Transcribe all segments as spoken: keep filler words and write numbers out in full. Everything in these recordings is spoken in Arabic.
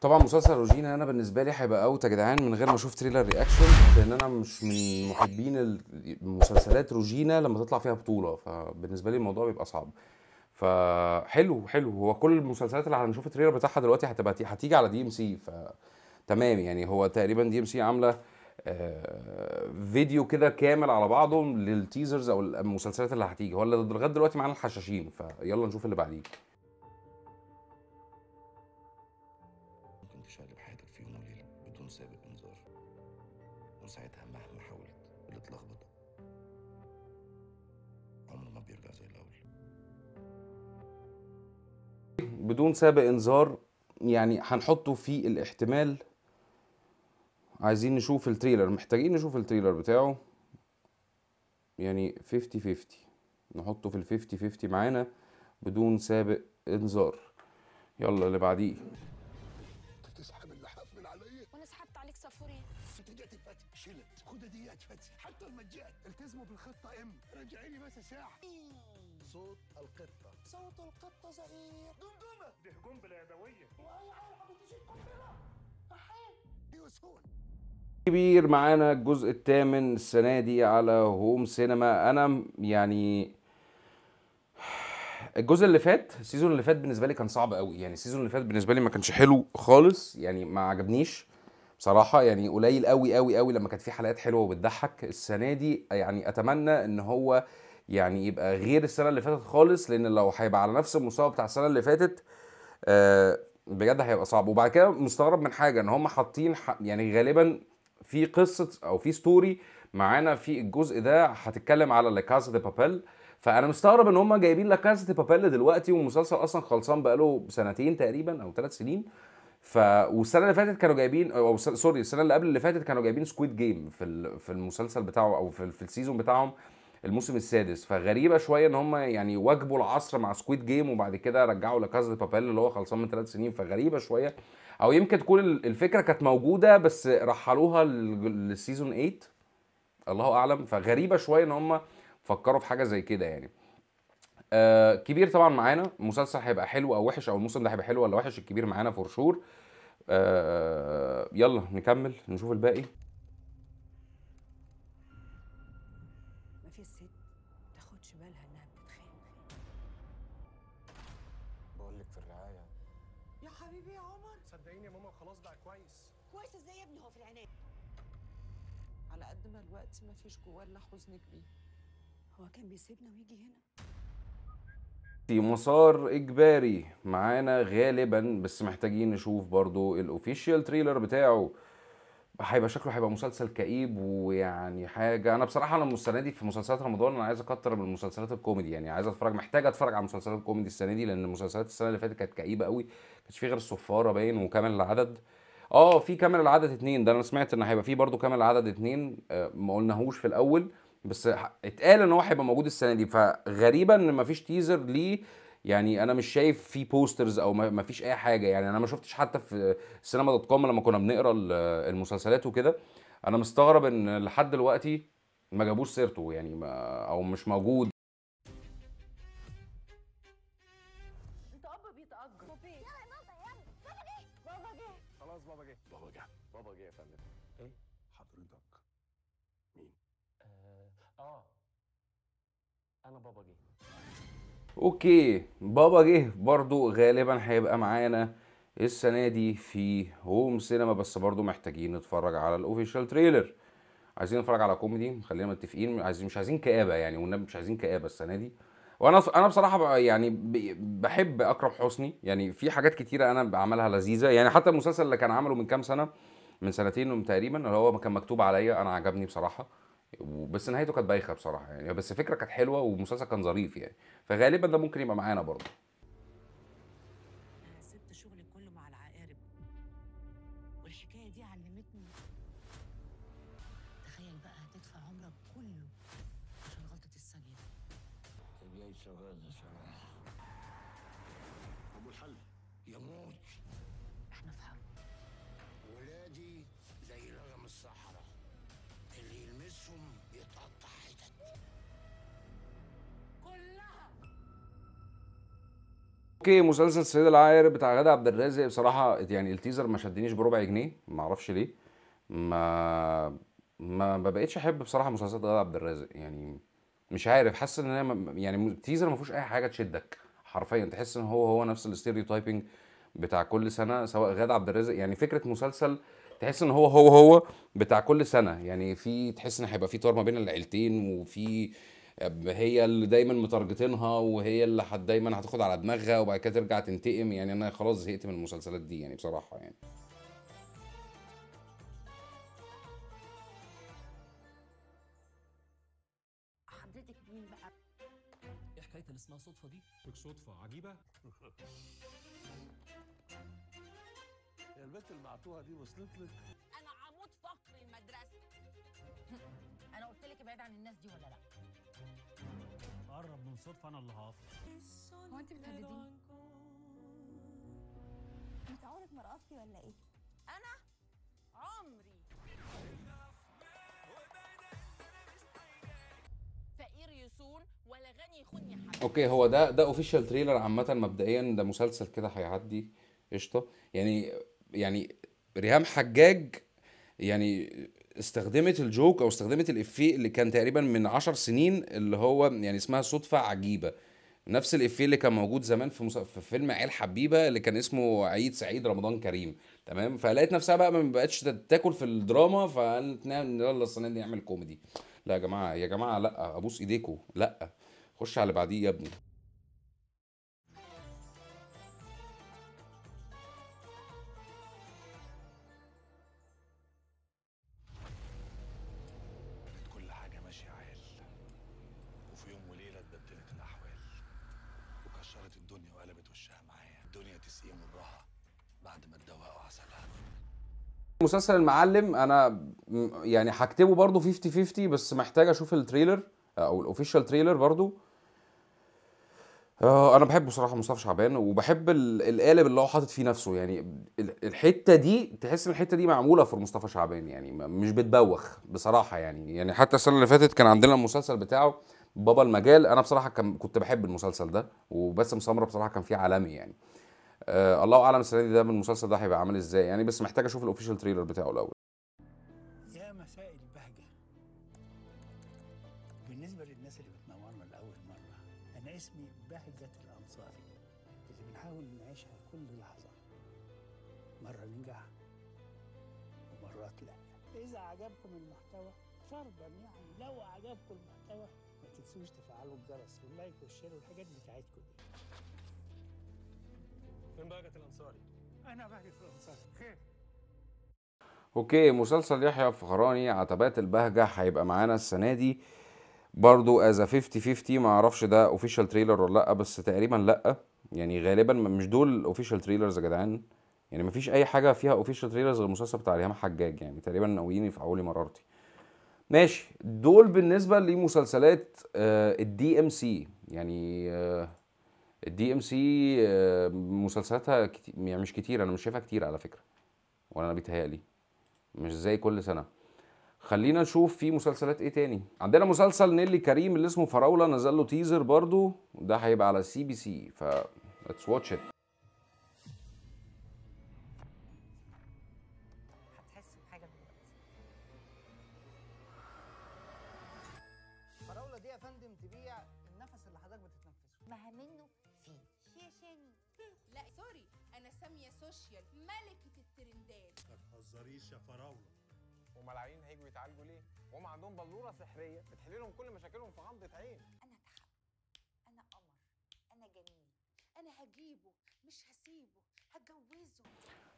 طبعا مسلسل روجينا انا بالنسبه لي هيبقى اوت يا جدعان من غير ما اشوف تريلر رياكشن، لان انا مش من محبين المسلسلات روجينا لما تطلع فيها بطوله، فبالنسبه لي الموضوع بيبقى صعب. فحلو حلو، هو كل المسلسلات اللي هنشوف التريلر بتاعها دلوقتي هتبقى هتيجي على دي ام سي، فتمام يعني. هو تقريبا دي ام سي عامله فيديو كده كامل على بعضه للتيزرز او المسلسلات اللي هتيجي، هو اللي لغايه دلوقتي معانا الحشاشين، فيلا نشوف اللي بعديه. ساعتها مهما حاولت اللي اتلخبط عمره ما بيرجع زي الاول بدون سابق انذار، يعني هنحطه في الاحتمال. عايزين نشوف التريلر، محتاجين نشوف التريلر بتاعه، يعني خمسين خمسين نحطه في ال خمسين خمسين معانا بدون سابق انذار. يلا اللي بعديه. تسحب اللحاف من عليا وانا سحبت عليك صفورين، رجعت اتفتح شلت خدها دي اتفتح حتى المجال التزموا بالخطه ام رجعي لي بس ساعه. صوت القطه صوت القطه زهير دمدمه ده هجوم باليدويه واي عربه بتجيب كلها احيي يوسف كبير معانا الجزء الثامن السنه دي على هوم سينما. انا يعني الجزء اللي فات السيزون اللي فات بالنسبه لي كان صعب قوي، يعني السيزون اللي فات بالنسبه لي ما كانش حلو خالص، يعني ما عجبنيش بصراحه، يعني قليل قوي قوي قوي لما كانت في حلقات حلوه وبتضحك. السنه دي يعني اتمنى ان هو يعني يبقى غير السنه اللي فاتت خالص، لان لو هيبقى على نفس المستوى بتاع السنه اللي فاتت آه بجد هيبقى صعب. وبعد كده مستغرب من حاجه ان هم حاطين يعني غالبا في قصه او في ستوري معانا في الجزء ده هتتكلم على لاكازا دي بابل، فانا مستغرب ان هم جايبين لاكازا دي بابل دلوقتي والمسلسل اصلا خلصان بقاله سنتين تقريبا او ثلاث سنين. ف والسنه اللي فاتت كانوا جايبين او سوري السنه اللي قبل اللي فاتت كانوا جايبين سكويد جيم في في المسلسل بتاعه او في السيزون بتاعهم الموسم السادس، فغريبه شويه ان هم يعني واجبوا العصر مع سكويد جيم وبعد كده رجعوا لكازا دي بابيل اللي هو خلصان من ثلاث سنين، فغريبه شويه. او يمكن تكون الفكره كانت موجوده بس رحلوها للسيزون ثمانية الله اعلم، فغريبه شويه ان هم فكروا في حاجه زي كده يعني. آه كبير طبعا معانا، المسلسل هيبقى حلو او وحش او الموسم ده هيبقى حلو ولا وحش، الكبير معانا فور شور. آه يلا نكمل نشوف الباقي. مفيش ست تاخدش بالها انها بتتخانق. بقول لك في الرعايه يا حبيبي يا عمر. صدقيني يا ماما خلاص بقى كويس. كويس ازاي يا ابني، هو في العنايه. على قد ما الوقت مفيش جوانا حزن كبير، هو كان بيسيبنا ويجي هنا. في مسار اجباري معانا غالبا، بس محتاجين نشوف برضو الاوفيشيال تريلر بتاعه. هيبقى شكله هيبقى مسلسل كئيب، ويعني حاجه انا بصراحه انا السنه دي في مسلسلات رمضان انا عايز اكتر من المسلسلات الكوميدي، يعني عايز اتفرج محتاج اتفرج على مسلسلات الكوميدي السنه دي، لان المسلسلات السنه اللي فاتت كانت كئيبه قوي، كانش في غير الصفاره باين وكامل العدد. اه في كامل العدد اتنين ده انا سمعت ان هيبقى في برضو كامل العدد اتنين، ما قلناهوش في الاول بس اتقال ان هو هيبقى موجود السنه دي، فغريبا ان مفيش تيزر ليه، يعني انا مش شايف في بوسترز او مفيش اي حاجه، يعني انا ما شفتش حتى في سينما دوت كوم لما كنا بنقرا المسلسلات وكده. انا مستغرب ان لحد دلوقتي ما جابوش سيرته يعني ما او مش موجود. انت اب بيتاجر بابا جه بابا جه خلاص بابا جه بابا جه بابا جه يا فندم. ايه حضرتك مين؟ اه انا بابا جه. اوكي بابا جه برضو غالبا هيبقى معانا السنه دي في هوم سينما، بس برضو محتاجين نتفرج على الاوفيشال تريلر. عايزين نتفرج على كوميدي خلينا متفقين، عايزين مش عايزين كآبه يعني، والنبي مش عايزين كآبه السنه دي. وانا انا بصراحه يعني بحب اكرم حسني، يعني في حاجات كتيره انا بعملها لذيذه، يعني حتى المسلسل اللي كان عامله من كام سنه من سنتين تقريبا اللي هو كان مكتوب عليا انا عجبني بصراحه، بس نهايته كانت بايخه بصراحه يعني، بس الفكره كانت حلوه والمسلسل كان ظريف يعني، فغالبا ده ممكن يبقى معانا برضه. انا سبت شغلي كله مع العقارب والحكايه دي علمتني. تخيل بقى هتدفع عمرك كله عشان غلطه السجين. طب يا شباب يا شباب ابو الحل يموت، احنا في حرب. ولادي زي رقم الصحراء اللي يلمسهم اوكي مسلسل سيد العايره بتاع غاده عبد الرازق بصراحه يعني التيزر ما شدنيش بربع جنيه، ما اعرفش ليه. ما ما بقتش احب بصراحه مسلسلات غاده عبد الرازق، يعني مش عارف، حاسس ان انا يعني التيزر ما فيهوش اي حاجه تشدك حرفيا، تحس ان هو هو نفس الاستيريوتايبنج بتاع كل سنه، سواء غاده عبد الرازق يعني فكره مسلسل تحس ان هو هو هو بتاع كل سنه، يعني في تحس ان هيبقى في طار ما بين العيلتين، وفي هي اللي دايما متارجتينها وهي اللي حد دايما هتاخد على دماغها وبعد كده ترجع تنتقم. يعني انا خلاص زهقت من المسلسلات دي يعني بصراحه. يعني حضرتك مين بقى؟ ايه حكايه اللي اسمها صدفه دي؟ صدفه عجيبه. يا البنت اللي معطوها دي وصلت لك؟ انا عمود فقر المدرسه. انا قلت لك ابعد عن الناس دي ولا لا؟ قرب من صدفه انا اللي هقف. هو انت بتهدديني؟ انت عمرك ما رقصتي ولا ايه؟ انا عمري فقير يصون ولا غني يخون يا حبيبي. اوكي هو ده ده اوفيشال تريلر عامه، مبدئيا ده مسلسل كده هيعدي قشطه. يعني يعني ريهام حجاج يعني استخدمت الجوك او استخدمت الافيه اللي كان تقريبا من عشر سنين اللي هو يعني اسمها صدفه عجيبه، نفس الافيه اللي كان موجود زمان في في فيلم عيل حبيبه اللي كان اسمه عيد سعيد رمضان كريم، تمام. فلقيت نفسها بقى ما بقتش تاكل في الدراما، فقالت يلا السنه دي نعمل كوميدي. لا يا جماعه يا جماعه لا، ابوس ايديكوا، لا خش على بعديه يا ابني. مسلسل المعلم انا يعني هكتبه برضه خمسين خمسين، بس محتاج اشوف التريلر او الاوفيشال تريلر برضه. انا بحب بصراحه مصطفى شعبان، وبحب القالب اللي هو حاطط فيه نفسه، يعني الحته دي تحس ان الحته دي معموله في مصطفى شعبان، يعني مش بتبوخ بصراحه. يعني يعني حتى السنه اللي فاتت كان عندنا المسلسل بتاعه بابا المجال، انا بصراحه كنت بحب المسلسل ده، وباسم صمره بصراحه كان فيه عالمي يعني. آه الله اعلم السنه دي ده من المسلسل ده هيبقى عامل ازاي يعني، بس محتاج اشوف الاوفيشال تريلر بتاعه الاول. يا مساء البهجه. بالنسبه للناس اللي بتنورنا لاول مره، انا اسمي بهجه الانصاري، اللي بنحاول نعيشها كل لحظه، مره ننجح ومرات لا. اذا عجبكم المحتوى فرضا يعني، لو عجبكم المحتوى ما تنسوش تفعلوا الجرس واللايك والشير والحاجات بتاعتكم دي. من بهجه الانصاري. انا بهجه الانصاري. خير. اوكي مسلسل يحيى الفخراني عتبات البهجه هيبقى معانا السنه دي برضو از خمسين خمسين، ما اعرفش ده اوفيشال تريلر ولا لا، بس تقريبا لا يعني غالبا مش دول اوفيشال تريلرز يا جدعان، يعني مفيش اي حاجه فيها اوفيشال تريلرز غير المسلسل بتاع ريهام حجاج، يعني تقريبا ناويين يفعلوا لي مرارتي. ماشي دول بالنسبه لمسلسلات آه الدي ام سي، يعني آه الدي ام سي مسلسلاتها كتير يعني، مش كتير، انا مش شايفها كتير على فكره، ولا انا بيتهيألي مش زي كل سنه. خلينا نشوف في مسلسلات ايه تاني. عندنا مسلسل نيللي كريم اللي اسمه فراولة نزل له تيزر برضو، ده هيبقى على سي بي سي، ف ليتس واتش ات. هتحس بحاجه دلوقتي. فراولة دي يا فندم تبيع النفس اللي حضرتك بتتنفسه. ما منه لا سوري، انا ساميه سوشيال ملكه الترندات. ما تهزريش يا فراوله. امال العيانين هيجوا يتعالجوا ليه وهم عندهم بلوره سحريه بتحل لهم كل مشاكلهم في غمضه عين؟ انا كحب، انا قمر، انا جميل، انا هجيبه مش هسيبه، هتجوزه.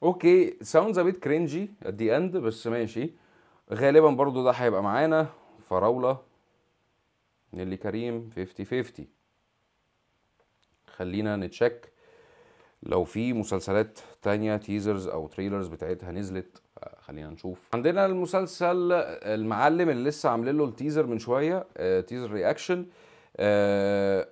اوكي ساوندز ا بيت كرينجي ات دي اند، بس ماشي غالبا برضو ده هيبقى معانا فراوله نيللي كريم خمسين خمسين. خلينا نتشيك لو في مسلسلات تانية تيزرز او تريلرز بتاعتها نزلت، خلينا نشوف. عندنا المسلسل المعلم اللي لسه عاملين له التيزر من شويه، اه تيزر رياكشن، اه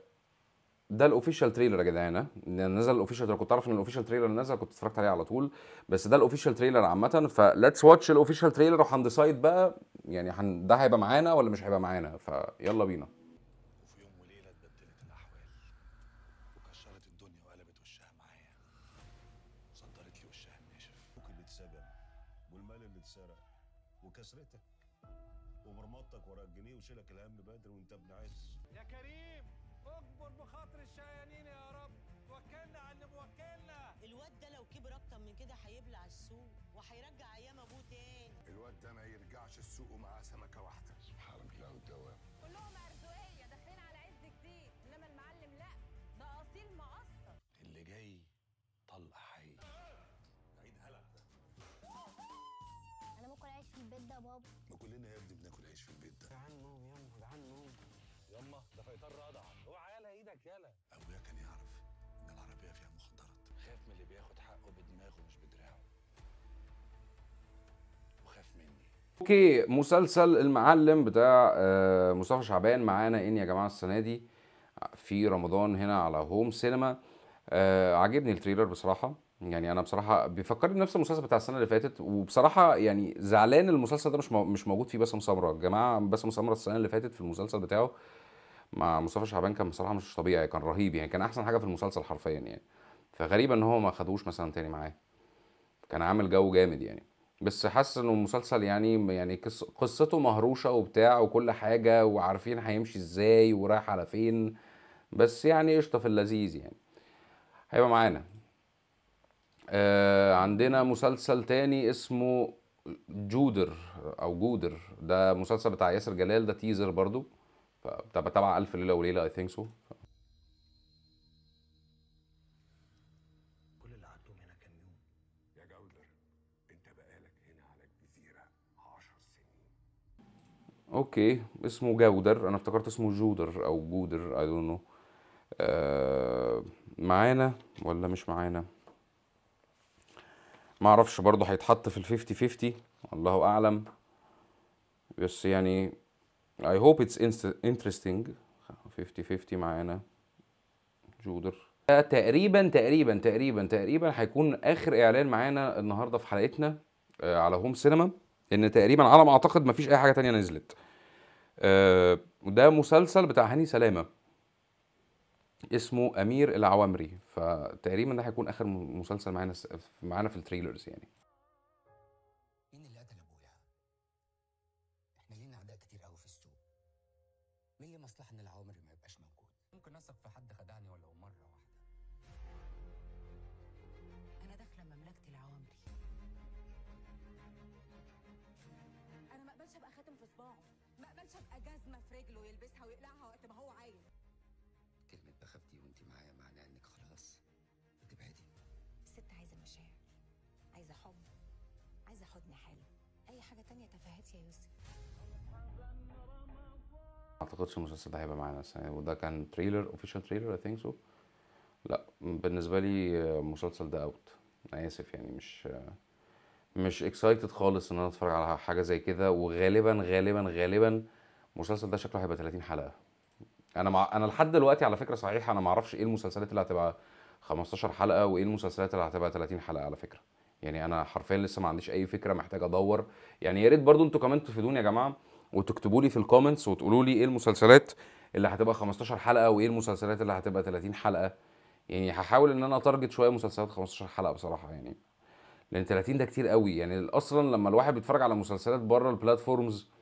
ده الاوفيشال تريلر يا جدعان، نزل الاوفيشال تريلر. كنت اعرف ان الاوفيشال تريلر نزل، كنت اتفرجت عليه على طول، بس ده الاوفيشال تريلر عامه، فليتس واتش الاوفيشال تريلر وهنديسايد بقى يعني هن... ده هيبقى معانا ولا مش هيبقى معانا، فيلا بينا. وفي يوم وليله اتبدلت الاحوال وكشرت الدنيا وقلبت وشها السرق وكسرتك ومرمطتك ورا الجنيه وشيلك الهم بدري وانت ابن عز. يا كريم اكبر بخاطر الشقيانين يا رب، وكلنا على اللي موكلنا. الواد ده لو كبر اكتر من كده هيبلع السوق وهيرجع ايام ابوه تاني. الواد ده ما يرجعش السوق ومعاه سمكه واحده. سبحان الله والدوام. كلهم ارزقيه داخلين على عز جديد، انما المعلم لا، ده اصيل مقصر. اللي جاي طلقه حقيقي. عيد هلع ده. انا باكل عيش في البيت ده يا بابا. ما كلنا يا ابني بناكل عيش في البيت ده. جعان نوم يما، جعان نوم. يما ده فيطر رضع، اوعى يالا ايدك يالا. ابويا كان يعرف ان العربيه فيها مخدرات. خاف من اللي بياخد حقه بدماغه مش بدراعه. وخاف مني. اوكي، مسلسل المعلم بتاع مصطفى شعبان معانا ان يا جماعه السنه دي في رمضان هنا على هوم سينما. آه عجبني التريلر بصراحه، يعني انا بصراحه بيفكرني بنفس المسلسل بتاع السنه اللي فاتت، وبصراحه يعني زعلان المسلسل ده مش مش موجود فيه باسم صمره. يا جماعه باسم صمره السنه اللي فاتت في المسلسل بتاعه مع مصطفى شعبان كان بصراحه مش طبيعي، كان رهيب يعني، كان احسن حاجه في المسلسل حرفيا يعني. فغريب ان هو ما خدوش مثلا تاني معاه، كان عامل جو جامد يعني. بس حاسس انه المسلسل يعني يعني قصته مهروشه وبتاع وكل حاجه، وعارفين هيمشي ازاي ورايح على فين، بس يعني قشطه في اللذيذ يعني. هيبقى معانا آه عندنا مسلسل تاني اسمه جودر او جودر، ده مسلسل بتاع ياسر جلال، ده تيزر برضو تبع الف ليله وليله اي ثينك سو. كل اللي قعدتهم هنا كام يوم يا جودر، انت بقالك هنا على الجزيره عشر سنين. اوكي اسمه جودر، انا افتكرت اسمه جودر او جودر، اي دونت نو. آه معانا ولا مش معانا معرفش، برضه هيتحط في الفيفتي فيفتي الله اعلم، بس يعني I hope it's interesting. فيفتي فيفتي معانا جودر. تقريبا تقريبا تقريبا تقريبا هيكون اخر اعلان معانا النهارده في حلقتنا على هوم سينما، ان تقريبا على ما اعتقد مفيش اي حاجه تانية نزلت. آه ده مسلسل بتاع هاني سلامة اسمه امير العوامري، فتقريبا ده هيكون اخر مسلسل معانا س... معانا في التريلرز يعني. مين اللي قتل ابويا؟ احنا لينا اعداء كتير قوي في السوق. مين اللي مصلحه ان العوامري ما يبقاش موجود؟ ممكن اثق في حد خدعني ولو مره واحده. انا داخله مملكه العوامري. انا ما اقبلش ابقى خاتم في صباعه، ما اقبلش ابقى جزمه في رجله يلبسها ويقلعها وقت ما هو عايز. كلمة بخافتي وانت معايا معناه انك خلاص بتبعدي. الست عايزة مشاعر، عايزة حب، عايزة حضن حلو، أي حاجة تانية تفاهات يا يوسف. ما أعتقدش المسلسل ده هيبقى معانا السنة، وده كان تريلر أوفيشال تريلر أي ثينك سو. لا بالنسبة لي المسلسل ده أوت، أنا آسف يعني، مش مش إكسايتد خالص إن أنا أتفرج على حاجة زي كده، وغالبا غالبا غالبا المسلسل ده شكله هيبقى ثلاثين حلقة. انا مع... انا لحد دلوقتي على فكره صحيح انا ما اعرفش ايه المسلسلات اللي هتبقى خمستاشر حلقه وايه المسلسلات اللي هتبقى ثلاثين حلقه على فكره، يعني انا حرفيا لسه ما عنديش اي فكره، محتاج ادور يعني. يا ريت برضو انتوا كمان تفيدوني يا جماعه وتكتبوا لي في الكومنتس وتقولوا لي ايه المسلسلات اللي هتبقى خمستاشر حلقه وايه المسلسلات اللي هتبقى ثلاثين حلقه، يعني هحاول ان انا اتارجت شويه مسلسلات خمستاشر حلقه بصراحه يعني، لان ثلاثين ده كتير قوي يعني. اصلا لما الواحد بيتفرج على مسلسلات بره البلاتفورمز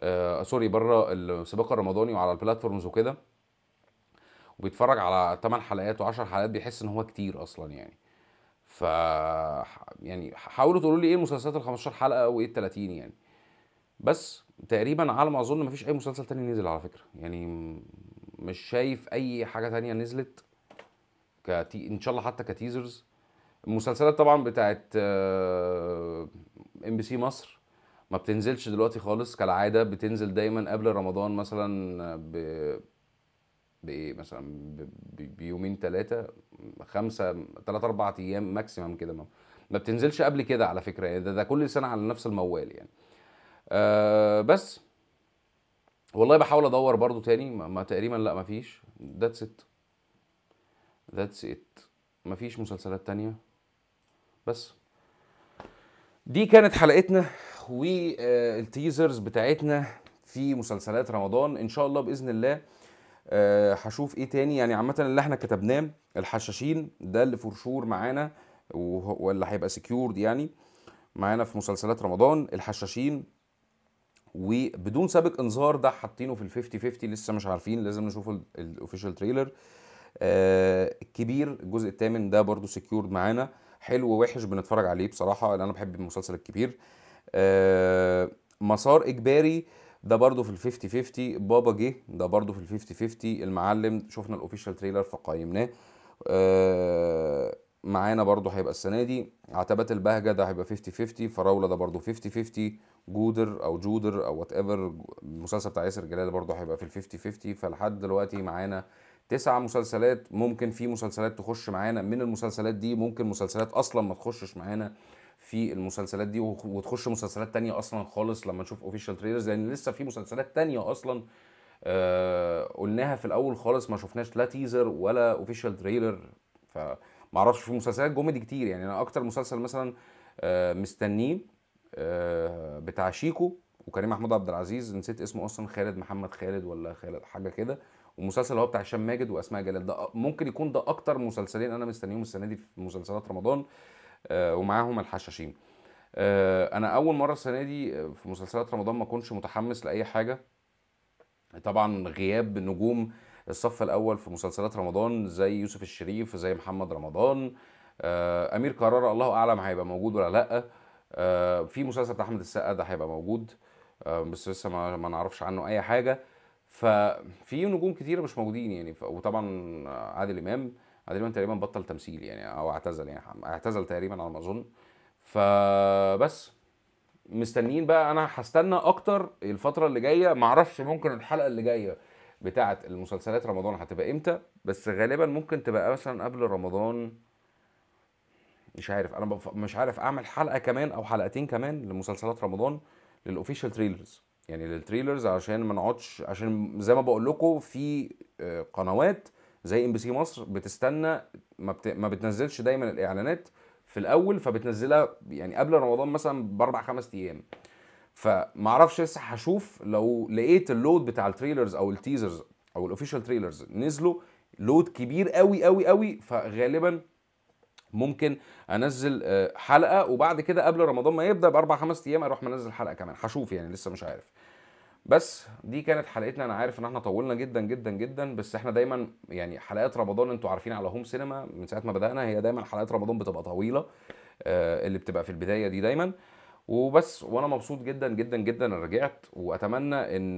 آه، سوري بره السباق الرمضاني وعلى البلاتفورمز وكده، وبيتفرج على تمن حلقات وعشر حلقات بيحس ان هو كتير اصلا يعني. ف يعني حاولوا تقولوا لي ايه المسلسلات ال خمستاشر حلقه وايه ال ثلاثين يعني. بس تقريبا على ما اظن مفيش اي مسلسل تاني نزل على فكره يعني، مش شايف اي حاجه تانيه نزلت كتي... ان شاء الله حتى كتيزرز. المسلسلات طبعا بتاعت آه... ام بي سي مصر ما بتنزلش دلوقتي خالص كالعاده، بتنزل دايما قبل رمضان مثلا ب بايه مثلا ب... بيومين ثلاثه خمسه ثلاث اربع ايام ماكسيمم كده، ما بتنزلش قبل كده على فكره يعني، ده, ده كل سنه على نفس الموال يعني. آه بس والله بحاول ادور برضو تاني، ما, ما تقريبا لا ما فيش. ذاتس ات ذاتس ات ما فيش مسلسلات تانيه. بس دي كانت حلقتنا والتيزرز بتاعتنا في مسلسلات رمضان. ان شاء الله باذن الله هشوف ايه تاني يعني. عامه اللي احنا كتبناه الحشاشين ده اللي فور شور معانا، ولا هيبقى سكيورد يعني، معانا في مسلسلات رمضان الحشاشين، وبدون سابق انذار ده حاطينه في الفيفتي فيفتي، لسه مش عارفين، لازم نشوف الاوفيشال تريلر. آه كبير الجزء الثامن ده برضو سكيورد معانا، حلو ووحش بنتفرج عليه بصراحه لان انا بحب المسلسل الكبير. آه مسار اجباري ده برضو في الفيفتي فيفتي، بابا جه ده برضو في الفيفتي فيفتي، المعلم شفنا الاوفيشال تريلر فقيمناه. آه معانا برضو هيبقى السنه دي عتبات البهجه ده هيبقى فيفتي فيفتي، فراوله ده برضو فيفتي فيفتي، جودر او جودر او وات ايفر المسلسل بتاع ياسر جلال برضو هيبقى في الفيفتي فيفتي. فلحد دلوقتي معانا تسع مسلسلات، ممكن في مسلسلات تخش معانا من المسلسلات دي، ممكن مسلسلات اصلا ما تخشش معانا في المسلسلات دي وتخش مسلسلات تانية اصلا خالص لما نشوف اوفيشال تريلرز، لان لسه في مسلسلات تانية اصلا آه قلناها في الاول خالص ما شفناش لا تيزر ولا اوفيشال تريلر. فمعرفش في مسلسلات كوميدي كتير، يعني انا اكتر مسلسل مثلا آه مستنيه آه بتاع شيكو وكريم محمود عبد العزيز، نسيت اسمه اصلا، خالد محمد خالد ولا خالد حاجه كده، ومسلسل هو بتاع هشام ماجد واسماء جلال، ده ممكن يكون ده اكتر مسلسلين انا مستنيهم السنه دي في مسلسلات رمضان آه ومعاهم الحشاشين. آه انا اول مره السنه دي في مسلسلات رمضان ما كنتش متحمس لاي حاجه، طبعا غياب نجوم الصف الاول في مسلسلات رمضان زي يوسف الشريف، زي محمد رمضان، آه امير كرارة الله اعلم هيبقى موجود ولا لا، آه في مسلسل بتاع احمد السقا ده هيبقى موجود آه بس لسه ما, ما نعرفش عنه اي حاجه. ففي نجوم كتيره مش موجودين يعني، وطبعا عادل امام عادل امام تقريبا بطل تمثيل يعني او اعتزل، يعني اعتزل تقريبا على ما اظن. فبس مستنيين بقى، انا هستنى اكتر الفتره اللي جايه، معرفش ممكن الحلقه اللي جايه بتاعه المسلسلات رمضان هتبقى امتى، بس غالبا ممكن تبقى مثلا قبل رمضان، مش عارف، انا مش عارف اعمل حلقه كمان او حلقتين كمان لمسلسلات رمضان للاوفيشال تريلرز، يعني للتريلرز، عشان ما نقعدش، عشان زي ما بقول لكم في قنوات زي ام بي سي مصر بتستنى، ما, بت... ما بتنزلش دايما الاعلانات في الاول، فبتنزلها يعني قبل رمضان مثلا باربع خمس ايام. فما اعرفش لسه، هشوف لو لقيت اللود بتاع التريلرز او التيزرز او الاوفيشال تريلرز نزلوا لود كبير قوي قوي قوي، فغالبا ممكن انزل حلقه وبعد كده قبل رمضان ما يبدا باربع خمس ايام اروح منزل حلقه كمان، هشوف يعني لسه مش عارف. بس دي كانت حلقتنا، انا عارف ان احنا طولنا جدا جدا جدا، بس احنا دايما يعني حلقات رمضان انتوا عارفين على هوم سينما من ساعه ما بدانا، هي دايما حلقات رمضان بتبقى طويله آه اللي بتبقى في البدايه دي دايما وبس. وانا مبسوط جدا جدا جدا ان رجعت، واتمنى ان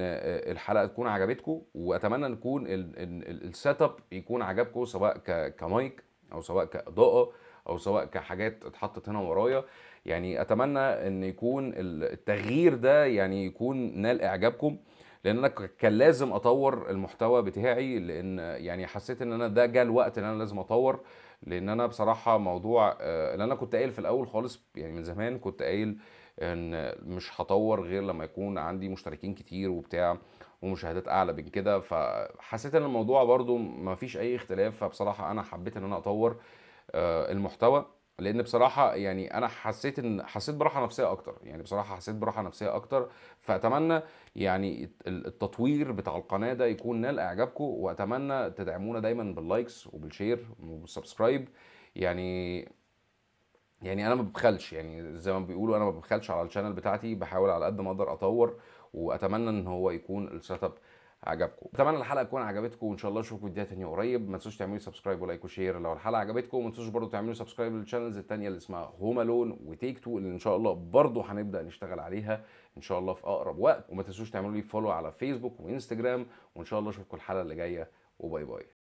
الحلقه تكون عجبتكم، واتمنى ان يكون السيت اب يكون عجبكم، سواء كمايك او سواء كاضاءه او سواء كحاجات اتحطت هنا ورايا. يعني اتمنى ان يكون التغيير ده يعني يكون نال اعجابكم، لان انا كان لازم اطور المحتوى بتاعي، لان يعني حسيت ان انا ده جه الوقت ان انا لازم اطور، لان انا بصراحه موضوع اللي انا كنت قايل في الاول خالص يعني من زمان، كنت قايل ان مش هطور غير لما يكون عندي مشتركين كتير وبتاع ومشاهدات اعلى من كده، فحسيت ان الموضوع برضو ما فيش اي اختلاف. فبصراحه انا حبيت ان انا اطور المحتوى، لان بصراحه يعني انا حسيت ان حسيت براحه نفسيه اكتر، يعني بصراحه حسيت براحه نفسيه اكتر. فاتمنى يعني التطوير بتاع القناه ده يكون نال اعجابكم، واتمنى تدعمونا دايما باللايكس وبالشير وبالسبسكرايب. يعني يعني انا ما ببخلش، يعني زي ما بيقولوا انا ما ببخلش على الشانل بتاعتي، بحاول على قد ما اقدر اطور، واتمنى ان هو يكون السيت اب عجبكم. اتمنى الحلقه تكون عجبتكم، وان شاء الله اشوفكم فيديوهات ثانيه قريب. ما تنسوش تعملوا سبسكرايب ولايك وشير لو الحلقه عجبتكم، وما تنسوش برده تعملوا سبسكرايب للشانلز الثانيه اللي اسمها هوم الون وتيك تو، اللي ان شاء الله برده هنبدا نشتغل عليها ان شاء الله في اقرب وقت. وما تنسوش تعملوا لي فولو على فيسبوك وانستجرام، وان شاء الله اشوفكم الحلقه اللي جايه، وباي باي.